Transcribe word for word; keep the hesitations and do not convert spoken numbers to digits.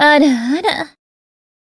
Ara Ara.